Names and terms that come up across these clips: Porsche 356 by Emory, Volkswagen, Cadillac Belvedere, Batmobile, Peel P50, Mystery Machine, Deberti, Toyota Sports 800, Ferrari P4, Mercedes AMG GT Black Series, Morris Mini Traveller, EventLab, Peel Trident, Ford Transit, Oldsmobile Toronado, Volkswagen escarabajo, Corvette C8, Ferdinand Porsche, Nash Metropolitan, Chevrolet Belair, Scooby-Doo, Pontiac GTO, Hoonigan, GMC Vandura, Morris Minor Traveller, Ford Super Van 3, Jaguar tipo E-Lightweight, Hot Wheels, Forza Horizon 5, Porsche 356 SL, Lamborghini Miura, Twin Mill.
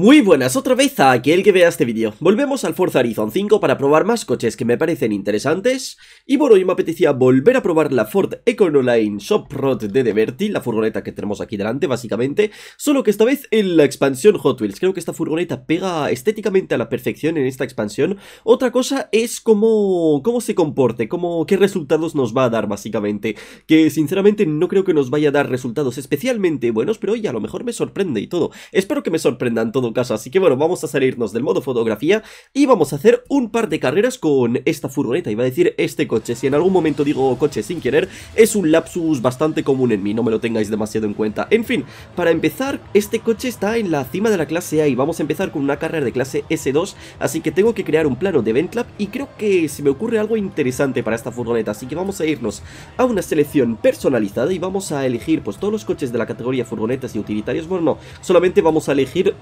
Muy buenas otra vez a aquel que vea este vídeo. Volvemos al Forza Horizon 5 para probar más coches que me parecen interesantes. Y por hoy me apetecía volver a probar la Ford Econoline ShopRod de Deberti, la furgoneta que tenemos aquí delante básicamente, solo que esta vez en la expansión Hot Wheels. Creo que esta furgoneta pega estéticamente a la perfección en esta expansión. Otra cosa es cómo se comporte, qué resultados nos va a dar básicamente, que sinceramente no creo que nos vaya a dar resultados especialmente buenos, pero oye, a lo mejor me sorprende y todo. Espero que me sorprendan todos. Caso, así que bueno, vamos a salirnos del modo fotografía y vamos a hacer un par de carreras con esta furgoneta. Iba a decir este coche, si en algún momento digo coche sin querer, es un lapsus bastante común en mí, no me lo tengáis demasiado en cuenta. En fin, para empezar, este coche está en la cima de la clase A y vamos a empezar con una carrera de clase S2, así que tengo que crear un plano de EventLab y creo que se me ocurre algo interesante para esta furgoneta, así que vamos a irnos a una selección personalizada y vamos a elegir pues todos los coches de la categoría furgonetas y utilitarios. Bueno, no, solamente vamos a elegir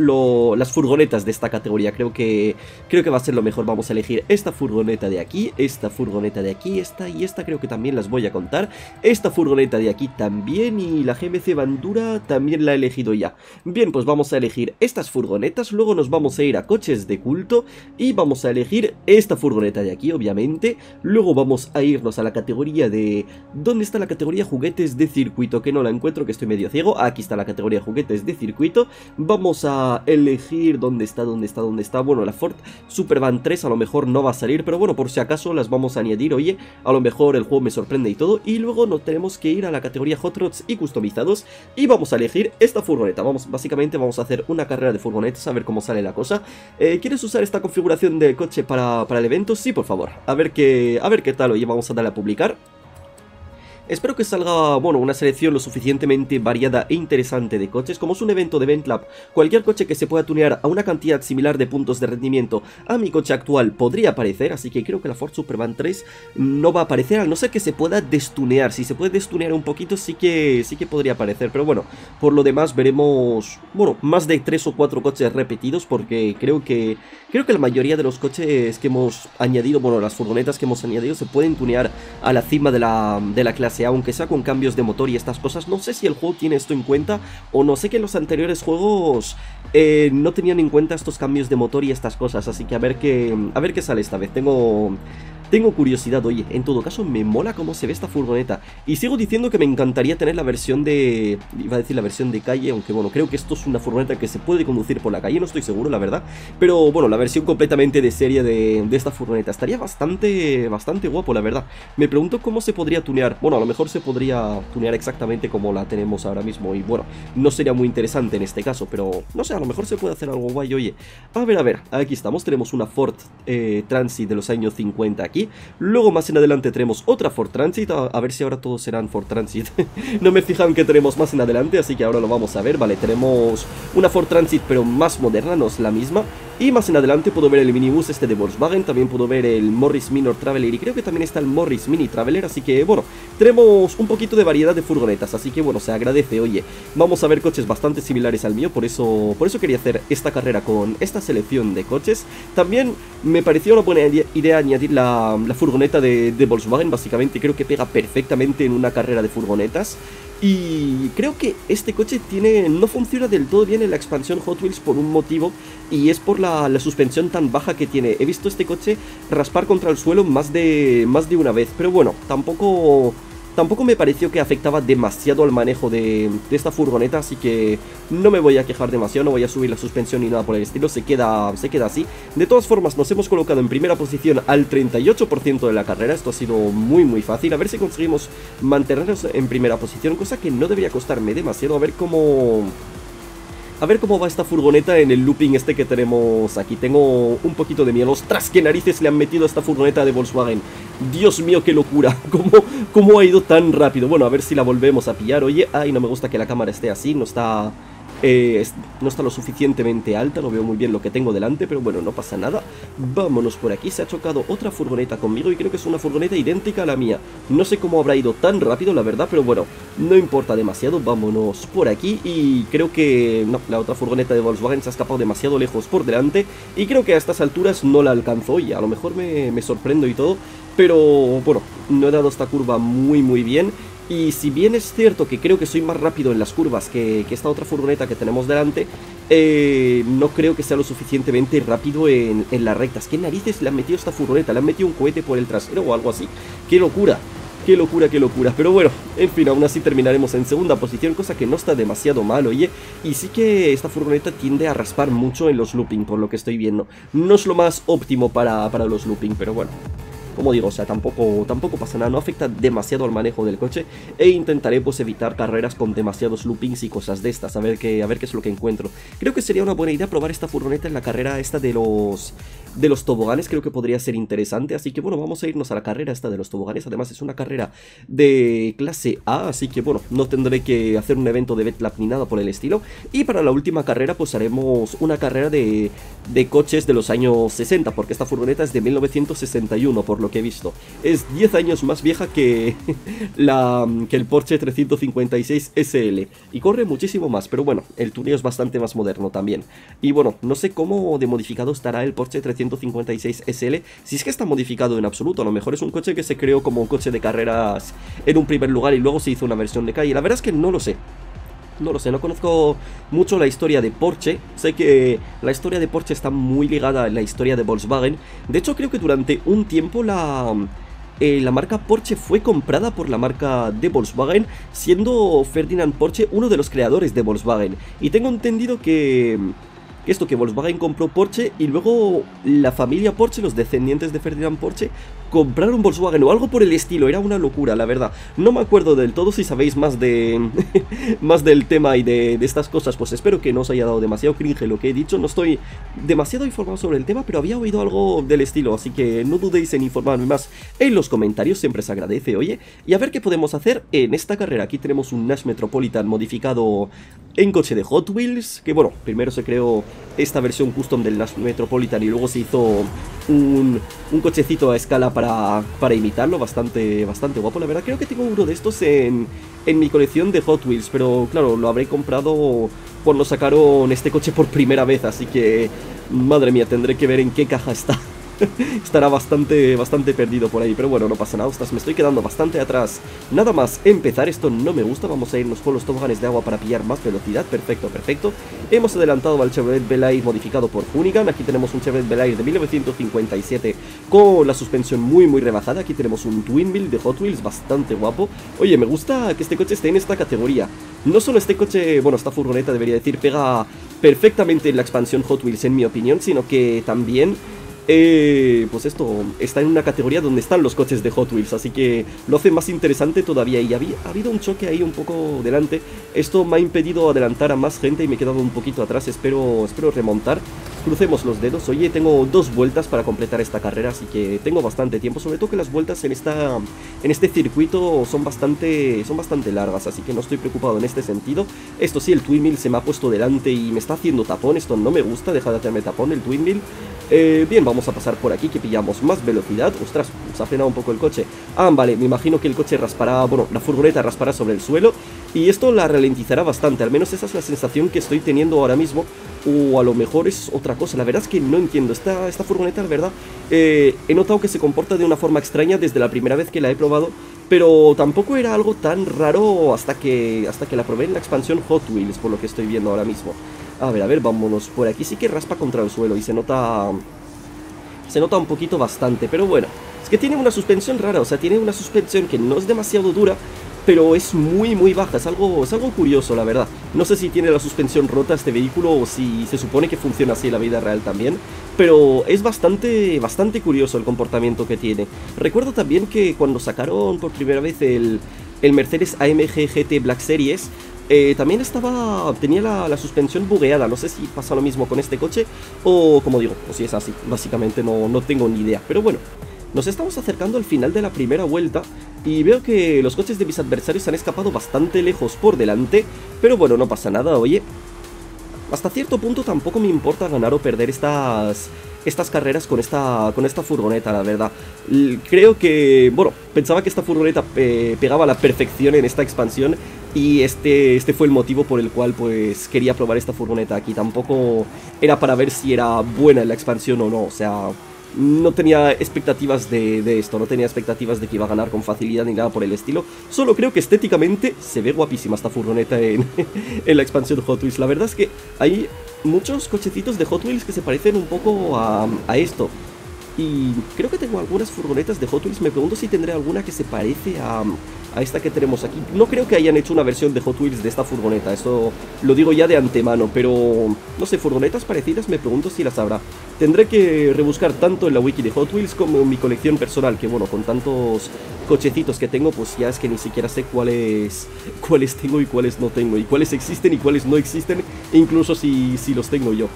las furgonetas de esta categoría, creo que va a ser lo mejor. Vamos a elegir esta furgoneta de aquí, esta furgoneta de aquí, esta y esta, creo que también las voy a contar, esta furgoneta de aquí también, y la GMC Vandura también la he elegido ya. Bien, pues vamos a elegir estas furgonetas, luego nos vamos a ir a coches de culto y vamos a elegir esta furgoneta de aquí, obviamente. Luego vamos a irnos a la categoría de... ¿dónde está la categoría juguetes de circuito? Que no la encuentro, que estoy medio ciego. Aquí está la categoría juguetes de circuito. Vamos a elegir dónde está. Bueno, la Ford Super Van 3 a lo mejor no va a salir, pero bueno, por si acaso las vamos a añadir. Oye, a lo mejor el juego me sorprende y todo. Y luego nos tenemos que ir a la categoría Hot Rods y customizados y vamos a elegir esta furgoneta. Básicamente vamos a hacer una carrera de furgonetas a ver cómo sale la cosa. ¿Quieres usar esta configuración de coche para el evento? Sí, por favor. A ver qué tal. Oye, vamos a darle a publicar. Espero que salga, bueno, una selección lo suficientemente variada e interesante de coches. Como es un evento de EventLab, cualquier coche que se pueda tunear a una cantidad similar de puntos de rendimiento a mi coche actual podría aparecer, así que creo que la Ford Super Van 3 no va a aparecer, a no ser que se pueda destunear. Si se puede destunear un poquito, sí que podría aparecer, pero bueno, por lo demás veremos, bueno, más de 3 o 4 coches repetidos, porque creo que la mayoría de los coches que hemos añadido, bueno, las furgonetas que hemos añadido, se pueden tunear a la cima de la clase, aunque sea con cambios de motor y estas cosas. No sé si el juego tiene esto en cuenta o no, sé que los anteriores juegos no tenían en cuenta estos cambios de motor y estas cosas, así que a ver qué sale esta vez. Tengo curiosidad. Oye, en todo caso me mola cómo se ve esta furgoneta y sigo diciendo que me encantaría tener la versión de... iba a decir la versión de calle, aunque bueno, creo que esto es una furgoneta que se puede conducir por la calle, no estoy seguro la verdad, pero bueno, la versión completamente de serie de esta furgoneta estaría bastante guapo la verdad. Me pregunto cómo se podría tunear. Bueno, a lo mejor se podría tunear exactamente como la tenemos ahora mismo y bueno, no sería muy interesante en este caso, pero no sé, a lo mejor se puede hacer algo guay. Oye, a ver, aquí estamos, tenemos una Ford Transit de los años 50 aquí. Luego más en adelante tenemos otra Ford Transit. A ver si ahora todos serán Ford Transit. No me he fijado en que tenemos más en adelante, así que ahora lo vamos a ver. Vale, tenemos una Ford Transit pero más moderna, no es la misma. Y más en adelante puedo ver el minibús este de Volkswagen, también puedo ver el Morris Minor Traveller y creo que también está el Morris Mini Traveller, así que bueno, tenemos un poquito de variedad de furgonetas, así que bueno, se agradece. Oye, vamos a ver coches bastante similares al mío, por eso quería hacer esta carrera con esta selección de coches. También me pareció una buena idea añadir la furgoneta de Volkswagen, básicamente creo que pega perfectamente en una carrera de furgonetas. Y creo que este coche no funciona del todo bien en la expansión Hot Wheels por un motivo, y es por la suspensión tan baja que tiene. He visto este coche raspar contra el suelo más de una vez, pero bueno, tampoco me pareció que afectaba demasiado al manejo de esta furgoneta, así que no me voy a quejar demasiado, no voy a subir la suspensión ni nada por el estilo, se queda así. De todas formas, nos hemos colocado en primera posición al 38% de la carrera, esto ha sido muy fácil. A ver si conseguimos mantenernos en primera posición, cosa que no debería costarme demasiado. A ver cómo va esta furgoneta en el looping este que tenemos aquí. Tengo un poquito de miedo. ¡Ostras, qué narices le han metido a esta furgoneta de Volkswagen! Dios mío, qué locura. ¿Cómo ha ido tan rápido? Bueno, a ver si la volvemos a pillar. Oye, ay, no me gusta que la cámara esté así. No está lo suficientemente alta, no veo muy bien lo que tengo delante, pero bueno, no pasa nada. Vámonos por aquí. Se ha chocado otra furgoneta conmigo y creo que es una furgoneta idéntica a la mía. No sé cómo habrá ido tan rápido, la verdad, pero bueno, no importa demasiado. Vámonos por aquí y creo que... no, la otra furgoneta de Volkswagen se ha escapado demasiado lejos por delante y creo que a estas alturas no la alcanzó y a lo mejor me sorprendo y todo, pero bueno, no he dado esta curva muy bien. Y si bien es cierto que creo que soy más rápido en las curvas que esta otra furgoneta que tenemos delante, no creo que sea lo suficientemente rápido en las rectas. ¿Qué narices le han metido a esta furgoneta? Le han metido un cohete por el trasero o algo así. ¡Qué locura! ¡Qué locura, qué locura! Pero bueno, en fin, aún así terminaremos en segunda posición, cosa que no está demasiado mal, oye. Y sí que esta furgoneta tiende a raspar mucho en los looping, por lo que estoy viendo. No es lo más óptimo para los looping, pero bueno. Como digo, o sea, tampoco pasa nada, no afecta demasiado al manejo del coche. E intentaré pues evitar carreras con demasiados loopings y cosas de estas, a ver qué es lo que encuentro. Creo que sería una buena idea probar esta furgoneta en la carrera esta de los toboganes, creo que podría ser interesante. Así que bueno, vamos a irnos a la carrera esta de los toboganes. Además es una carrera de clase A, así que bueno, no tendré que hacer un evento de EventLab ni nada por el estilo. Y para la última carrera pues haremos una carrera de coches de los años 60, porque esta furgoneta es de 1961, por lo que he visto. Es 10 años más vieja que el Porsche 356 SL y corre muchísimo más, pero bueno, el tuneo es bastante más moderno también. Y bueno, no sé cómo de modificado estará el Porsche 356 SL, si es que está modificado en absoluto. A lo mejor es un coche que se creó como un coche de carreras en un primer lugar y luego se hizo una versión de calle. La verdad es que no lo sé. No lo sé, no conozco mucho la historia de Porsche. Sé que la historia de Porsche está muy ligada a la historia de Volkswagen. De hecho, creo que durante un tiempo la marca Porsche fue comprada por la marca de Volkswagen, siendo Ferdinand Porsche uno de los creadores de Volkswagen. Y tengo entendido que Volkswagen compró Porsche y luego la familia Porsche, los descendientes de Ferdinand Porsche, compraron Volkswagen o algo por el estilo. Era una locura, la verdad. No me acuerdo del todo. Si sabéis más más del tema y de estas cosas, pues espero que no os haya dado demasiado cringe lo que he dicho. No estoy demasiado informado sobre el tema, pero había oído algo del estilo, así que no dudéis en informarme más en los comentarios, siempre se agradece, oye. Y a ver qué podemos hacer en esta carrera. Aquí tenemos un Nash Metropolitan modificado en coche de Hot Wheels, que bueno, primero se creó esta versión custom del Nash Metropolitan y luego se hizo un cochecito a escala para imitarlo, bastante guapo, la verdad. Creo que tengo uno de estos en mi colección de Hot Wheels, pero claro, lo habré comprado cuando sacaron este coche por primera vez, así que, madre mía, tendré que ver en qué caja está. Estará bastante perdido por ahí, pero bueno, no pasa nada. Ostras, me estoy quedando bastante atrás. Nada más empezar, esto no me gusta. Vamos a irnos con los toboganes de agua para pillar más velocidad. Perfecto, perfecto. Hemos adelantado al Chevrolet Belair modificado por Hoonigan. Aquí tenemos un Chevrolet Belair de 1957 con la suspensión muy rebajada. Aquí tenemos un Twin Mill de Hot Wheels bastante guapo. Oye, me gusta que este coche esté en esta categoría. No solo este coche, bueno, esta furgoneta debería decir, pega perfectamente en la expansión Hot Wheels en mi opinión, sino que también... pues esto está en una categoría donde están los coches de Hot Wheels, así que lo hace más interesante todavía. Y ha habido un choque ahí un poco delante. Esto me ha impedido adelantar a más gente y me he quedado un poquito atrás. Espero remontar. Crucemos los dedos. Oye, tengo 2 vueltas para completar esta carrera, así que tengo bastante tiempo. Sobre todo que las vueltas en este circuito son bastante largas, así que no estoy preocupado en este sentido. Esto sí, el Twin Mill se me ha puesto delante y me está haciendo tapón. Esto no me gusta, deja de hacerme tapón el Twin Mill. Bien, vamos a pasar por aquí que pillamos más velocidad. Ostras, se ha frenado un poco el coche. Ah, vale, me imagino que el coche raspará, bueno, la furgoneta raspará sobre el suelo y esto la ralentizará bastante, al menos esa es la sensación que estoy teniendo ahora mismo. O a lo mejor es otra cosa, la verdad es que no entiendo. Esta furgoneta, la verdad, he notado que se comporta de una forma extraña desde la primera vez que la he probado. Pero tampoco era algo tan raro hasta que la probé en la expansión Hot Wheels, por lo que estoy viendo ahora mismo. A ver, vámonos por aquí. Sí que raspa contra el suelo y se nota un poquito bastante, pero bueno. Es que tiene una suspensión rara, o sea, tiene una suspensión que no es demasiado dura, pero es muy baja, es algo curioso, la verdad. No sé si tiene la suspensión rota este vehículo o si se supone que funciona así en la vida real también, pero es bastante curioso el comportamiento que tiene. Recuerdo también que cuando sacaron por primera vez el Mercedes AMG GT Black Series, también tenía la suspensión bugueada. No sé si pasa lo mismo con este coche o, como digo, o si es así. Básicamente no tengo ni idea, pero bueno. Nos estamos acercando al final de la primera vuelta y veo que los coches de mis adversarios han escapado bastante lejos por delante, pero bueno, no pasa nada, oye. Hasta cierto punto tampoco me importa ganar o perder estas carreras con esta furgoneta, la verdad. Creo que, bueno, pensaba que esta furgoneta pegaba a la perfección en esta expansión y este fue el motivo por el cual pues quería probar esta furgoneta aquí. Tampoco era para ver si era buena en la expansión o no, o sea... no tenía expectativas de esto, no tenía expectativas de que iba a ganar con facilidad ni nada por el estilo. Solo creo que estéticamente se ve guapísima esta furgoneta en la expansión Hot Wheels. La verdad es que hay muchos cochecitos de Hot Wheels que se parecen un poco a esto. Y creo que tengo algunas furgonetas de Hot Wheels. Me pregunto si tendré alguna que se parece a esta que tenemos aquí. No creo que hayan hecho una versión de Hot Wheels de esta furgoneta, eso lo digo ya de antemano. Pero, no sé, furgonetas parecidas me pregunto si las habrá. Tendré que rebuscar tanto en la wiki de Hot Wheels como en mi colección personal, que bueno, con tantos cochecitos que tengo, pues ya es que ni siquiera sé cuáles tengo y cuáles no tengo, y cuáles existen y cuáles no existen, e incluso si los tengo yo.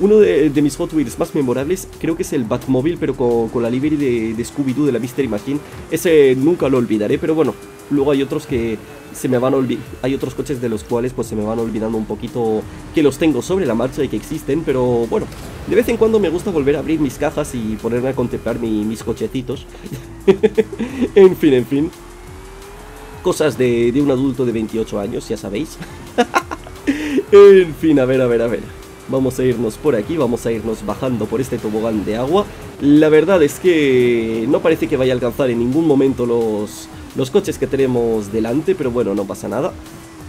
Uno de mis Hot Wheels más memorables creo que es el Batmobile, pero con la livery de Scooby-Doo de la Mystery Machine. Ese nunca lo olvidaré, pero bueno, luego hay otros que se me van a olvidar. Hay otros coches de los cuales pues se me van olvidando un poquito, que los tengo sobre la marcha y que existen, pero bueno, de vez en cuando me gusta volver a abrir mis cajas y ponerme a contemplar mis cochecitos. En fin. Cosas de un adulto de 28 años, ya sabéis. En fin, a ver. Vamos a irnos por aquí, vamos a irnos bajando por este tobogán de agua. La verdad es que no parece que vaya a alcanzar en ningún momento los coches que tenemos delante, pero bueno, no pasa nada.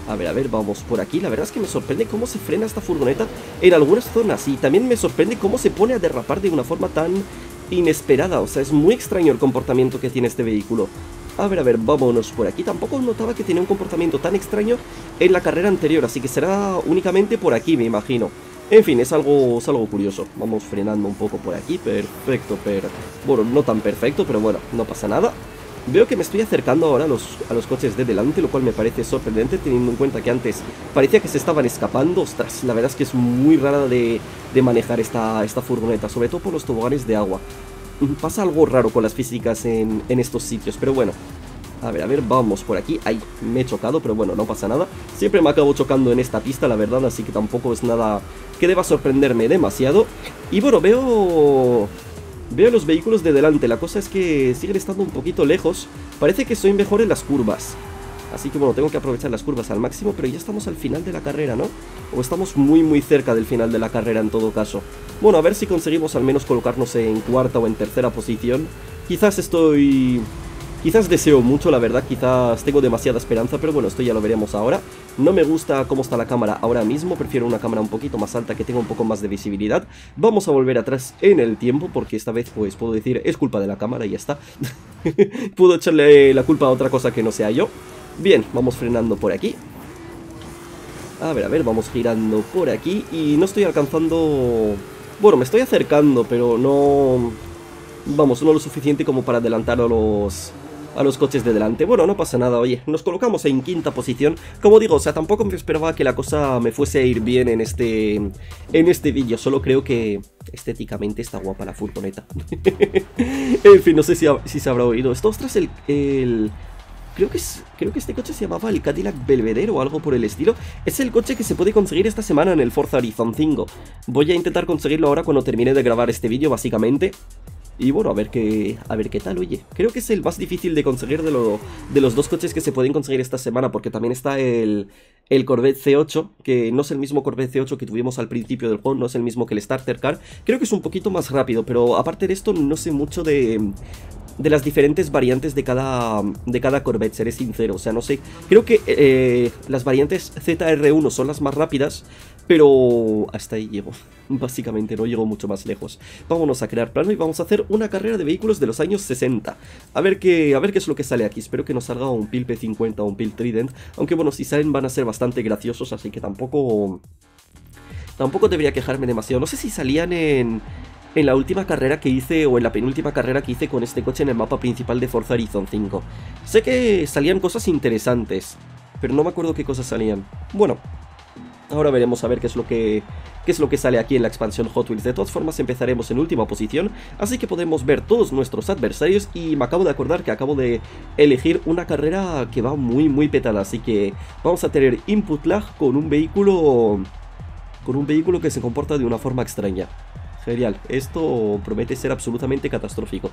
A ver, vamos por aquí. La verdad es que me sorprende cómo se frena esta furgoneta en algunas zonas, y también me sorprende cómo se pone a derrapar de una forma tan inesperada. O sea, es muy extraño el comportamiento que tiene este vehículo. A ver, vámonos por aquí. Tampoco notaba que tenía un comportamiento tan extraño en la carrera anterior, así que será únicamente por aquí, me imagino. En fin, es algo curioso. Vamos frenando un poco por aquí. Perfecto, bueno, no tan perfecto, pero bueno, no pasa nada. Veo que me estoy acercando ahora a los coches de delante, lo cual me parece sorprendente, teniendo en cuenta que antes parecía que se estaban escapando. Ostras, la verdad es que es muy rara de manejar esta furgoneta, sobre todo por los toboganes de agua. Pasa algo raro con las físicas en estos sitios, pero bueno. A ver, vamos por aquí. Ay, me he chocado, pero bueno, no pasa nada. Siempre me acabo chocando en esta pista, la verdad, así que tampoco es nada que deba sorprenderme demasiado. Y bueno, veo los vehículos de delante. La cosa es que siguen estando un poquito lejos. Parece que soy mejor en las curvas. Así que bueno, tengo que aprovechar las curvas al máximo, pero ya estamos al final de la carrera, ¿no? O estamos muy muy cerca del final de la carrera en todo caso. Bueno, a ver si conseguimos al menos colocarnos en cuarta o en tercera posición. Quizás deseo mucho, la verdad, quizás tengo demasiada esperanza, pero bueno, esto ya lo veremos ahora. No me gusta cómo está la cámara ahora mismo, prefiero una cámara un poquito más alta que tenga un poco más de visibilidad. Vamos a volver atrás en el tiempo, porque esta vez pues puedo decir, es culpa de la cámara y ya está. Puedo echarle la culpa a otra cosa que no sea yo. Bien, vamos frenando por aquí. A ver, vamos girando por aquí y no estoy alcanzando... Bueno, me estoy acercando, pero no... Vamos, no lo suficiente como para adelantar a los coches de delante. Bueno, no pasa nada, oye, nos colocamos en quinta posición. Como digo, o sea, tampoco me esperaba que la cosa me fuese a ir bien en este vídeo. Solo creo que estéticamente está guapa la furgoneta. En fin, no sé si se habrá oído esto. Ostras, creo que este coche se llamaba el Cadillac Belvedere o algo por el estilo. Es el coche que se puede conseguir esta semana en el Forza Horizon 5. Voy a intentar conseguirlo ahora cuando termine de grabar este vídeo, básicamente. Y bueno, a ver qué tal, oye. Creo que es el más difícil de conseguir de los dos coches que se pueden conseguir esta semana, porque también está el Corvette C8, que no es el mismo Corvette C8 que tuvimos al principio del juego, no es el mismo que el Starter Car. Creo que es un poquito más rápido, pero aparte de esto no sé mucho de las diferentes variantes de cada Corvette, seré sincero. O sea, no sé, creo que las variantes ZR1 son las más rápidas, pero hasta ahí llego, básicamente no llego mucho más lejos. Vámonos a crear plano y vamos a hacer una carrera de vehículos de los años 60. A ver qué es lo que sale aquí. Espero que no salga un Peel P50 o un Peel Trident, aunque bueno, si salen van a ser bastante graciosos, así que tampoco debería quejarme demasiado. No sé si salían en la última carrera que hice, o en la penúltima carrera que hice con este coche en el mapa principal de Forza Horizon 5. Sé que salían cosas interesantes, pero no me acuerdo qué cosas salían. Bueno, ahora veremos a ver qué es lo que sale aquí en la expansión Hot Wheels. De todas formas, empezaremos en última posición, así que podemos ver todos nuestros adversarios. Y me acabo de acordar que acabo de elegir una carrera que va muy muy petada, así que vamos a tener input lag con un vehículo que se comporta de una forma extraña. Genial, esto promete ser absolutamente catastrófico.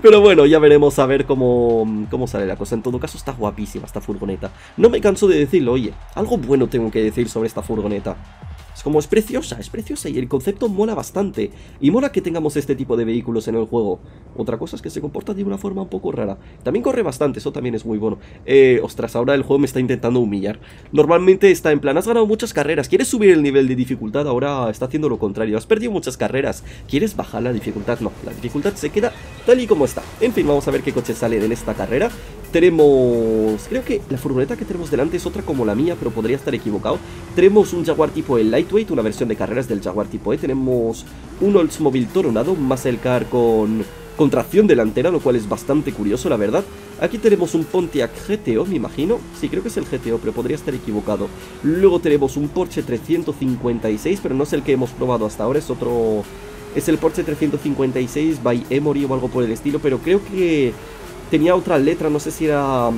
Pero bueno, ya veremos a ver cómo sale la cosa. En todo caso, está guapísima esta furgoneta. No me canso de decirlo, oye, algo bueno tengo que decir sobre esta furgoneta. Es como, es preciosa y el concepto mola bastante. Y mola que tengamos este tipo de vehículos en el juego. Otra cosa es que se comporta de una forma un poco rara. También corre bastante, eso también es muy bueno. Ostras, ahora el juego me está intentando humillar. Normalmente está en plan, has ganado muchas carreras, quieres subir el nivel de dificultad, ahora está haciendo lo contrario. Has perdido muchas carreras, quieres bajar la dificultad. No, la dificultad se queda tal y como está. En fin, vamos a ver qué coche sale en esta carrera. Tenemos... creo que la furgoneta que tenemos delante es otra como la mía, pero podría estar equivocado. Tenemos un Jaguar tipo E-Lightweight, una versión de carreras del Jaguar tipo E. Tenemos un Oldsmobile Toronado, un muscle car con tracción delantera, lo cual es bastante curioso, la verdad. Aquí tenemos un Pontiac GTO, me imagino. Sí, creo que es el GTO, pero podría estar equivocado. Luego tenemos un Porsche 356, pero no es el que hemos probado hasta ahora, es otro... es el Porsche 356 by Emory o algo por el estilo, pero creo que... tenía otra letra, no sé si era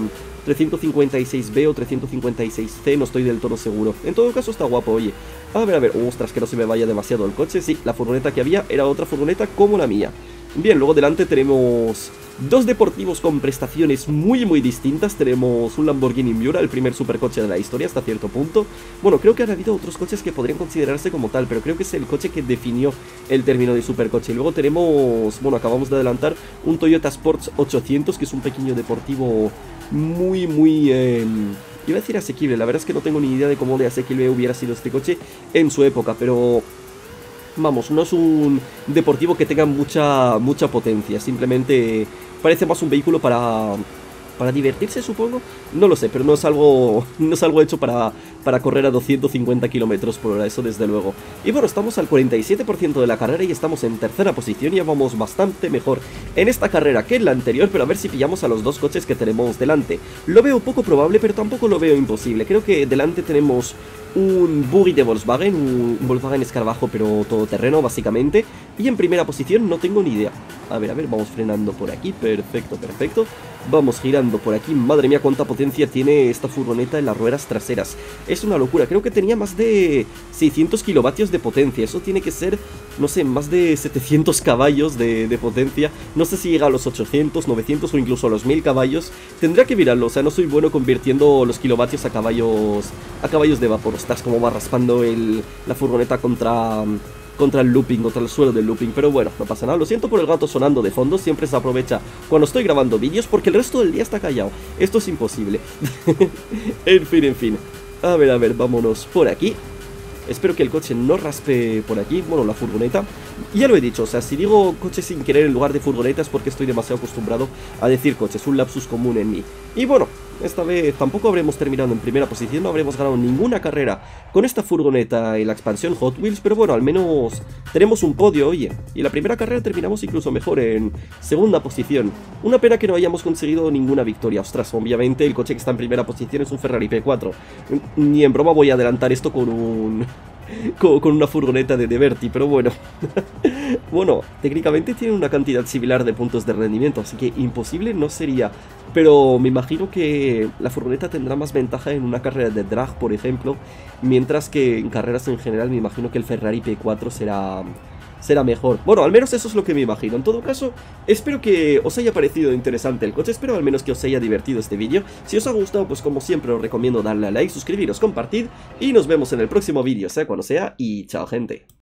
356B o 356C, no estoy del todo seguro. En todo caso está guapo, oye. A ver, ostras, que no se me vaya demasiado el coche. Sí, la furgoneta que había era otra furgoneta como la mía. Bien, luego delante tenemos dos deportivos con prestaciones muy distintas. Tenemos un Lamborghini Miura, el primer supercoche de la historia hasta cierto punto. Bueno, creo que han habido otros coches que podrían considerarse como tal, pero creo que es el coche que definió el término de supercoche. Y luego tenemos, bueno, acabamos de adelantar un Toyota Sports 800, que es un pequeño deportivo muy... iba a decir asequible, la verdad es que no tengo ni idea de cómo de asequible hubiera sido este coche en su época, pero... vamos, no es un deportivo que tenga mucha potencia, simplemente parece más un vehículo para divertirse, supongo. No lo sé, pero no es algo hecho para correr a 250 km/h, eso desde luego. Y bueno, estamos al 47% de la carrera y estamos en tercera posición y ya vamos bastante mejor en esta carrera que en la anterior, pero a ver si pillamos a los dos coches que tenemos delante. Lo veo poco probable, pero tampoco lo veo imposible. Creo que delante tenemos un buggy de Volkswagen, un Volkswagen escarabajo pero todoterreno básicamente. Y en primera posición no tengo ni idea. A ver, vamos frenando por aquí, perfecto. Vamos girando por aquí, madre mía cuánta potencia tiene esta furgoneta en las ruedas traseras. Es una locura, creo que tenía más de 600 kilovatios de potencia, eso tiene que ser, no sé, más de 700 caballos de potencia. No sé si llega a los 800, 900 o incluso a los 1000 caballos. Tendría que mirarlo, o sea, no soy bueno convirtiendo los kilovatios a caballos de vapor. Estás como va raspando la furgoneta contra el looping, contra el suelo del looping, pero bueno, no pasa nada. Lo siento por el gato sonando de fondo, siempre se aprovecha cuando estoy grabando vídeos porque el resto del día está callado. Esto es imposible. En fin. A ver, vámonos por aquí. Espero que el coche no raspe por aquí, bueno, la furgoneta. Ya lo he dicho, o sea, si digo coche sin querer en lugar de furgoneta es porque estoy demasiado acostumbrado a decir coches, un lapsus común en mí. Y bueno, esta vez tampoco habremos terminado en primera posición, no habremos ganado ninguna carrera con esta furgoneta y la expansión Hot Wheels, pero bueno, al menos tenemos un podio, oye. Y la primera carrera terminamos incluso mejor, en segunda posición. Una pena que no hayamos conseguido ninguna victoria. Ostras, obviamente el coche que está en primera posición es un Ferrari P4. Ni en broma voy a adelantar esto con una furgoneta de Deberti, pero bueno. Bueno, técnicamente tiene una cantidad similar de puntos de rendimiento, así que imposible no sería. Pero me imagino que la furgoneta tendrá más ventaja en una carrera de drag, por ejemplo, mientras que en carreras en general me imagino que el Ferrari P4 será mejor. Bueno, al menos eso es lo que me imagino. En todo caso, espero que os haya parecido interesante el coche, espero al menos que os haya divertido este vídeo. Si os ha gustado, pues como siempre os recomiendo darle a like, suscribiros, compartir y nos vemos en el próximo vídeo, sea cuando sea, y chao gente.